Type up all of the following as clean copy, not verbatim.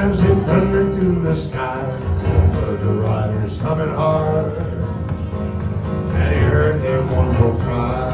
sometimes it thundered through the sky, but the riders coming hard, and he heard their mournful cry.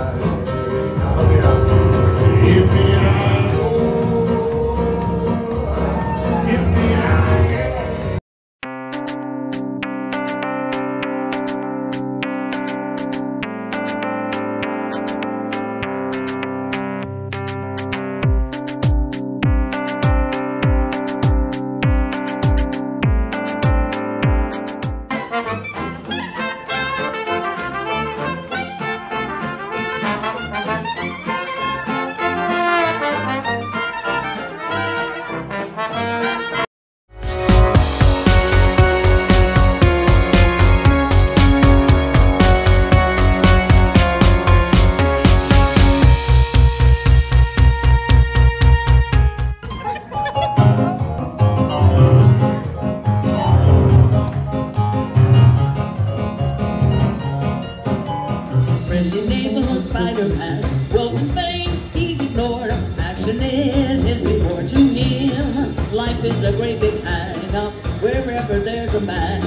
Spider-Man, world in fame, he's ignored. Action is his reward to him. Life is a great big hang-up wherever there's a man.